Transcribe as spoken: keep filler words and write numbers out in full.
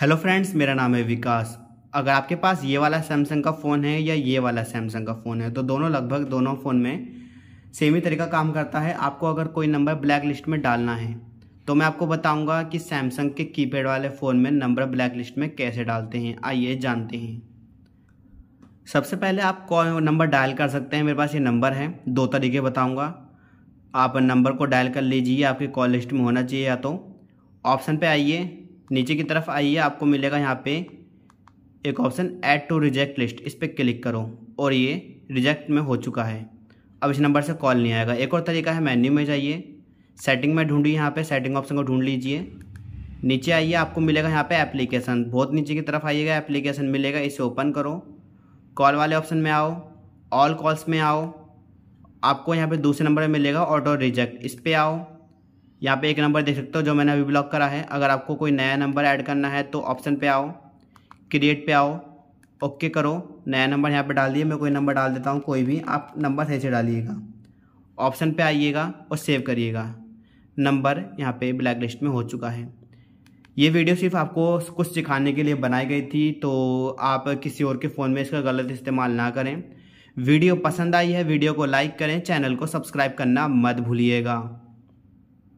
Hello friends, मेरा नाम है विकास। अगर आपके पास ये वाला सैमसंग का फ़ोन है या ये वाला सैमसंग का फ़ोन है तो दोनों लगभग दोनों फ़ोन में सेम ही तरीका काम करता है। आपको अगर कोई नंबर ब्लैक लिस्ट में डालना है तो मैं आपको बताऊंगा कि सैमसंग के कीपैड वाले फ़ोन में नंबर ब्लैक लिस्ट में कैसे डालते हैं, आइए जानते हैं। सबसे पहले आप कौन नंबर डायल कर सकते हैं, मेरे पास ये नंबर है, दो तरीके बताऊँगा। आप नंबर को डायल कर लीजिए, आपकी कॉल लिस्ट में होना चाहिए, या तो ऑप्शन पर आइए, नीचे की तरफ आइए, आपको मिलेगा यहाँ पे एक option add to reject list, इस पर क्लिक करो और ये रिजेक्ट में हो चुका है। अब इस नंबर से कॉल नहीं आएगा। एक और तरीका है, मेन्यू में जाइए, सेटिंग में ढूंढिए, यहाँ पे सेटिंग ऑप्शन को ढूंढ लीजिए, नीचे आइए, आपको मिलेगा यहाँ पे एप्लीकेशन, बहुत नीचे की तरफ आइएगा, एप्लीकेशन मिलेगा, इसे ओपन करो, कॉल वाले ऑप्शन में आओ, ऑल कॉल्स में आओ, आपको यहाँ पर दूसरे नंबर पर मिलेगा ऑटो रिजेक्ट, इस पर आओ। यहाँ पे एक नंबर देख सकते हो जो मैंने अभी ब्लॉक करा है। अगर आपको कोई नया नंबर ऐड करना है तो ऑप्शन पे आओ, क्रिएट पे आओ, ओके करो, नया नंबर यहाँ पे डाल दिए, मैं कोई नंबर डाल देता हूँ, कोई भी आप नंबर सही से डालिएगा, ऑप्शन पे आइएगा और सेव करिएगा। नंबर यहाँ पे ब्लैक लिस्ट में हो चुका है। ये वीडियो सिर्फ आपको कुछ सिखाने के लिए बनाई गई थी, तो आप किसी और के फ़ोन में इसका गलत इस्तेमाल ना करें। वीडियो पसंद आई है, वीडियो को लाइक करें, चैनल को सब्सक्राइब करना मत भूलिएगा।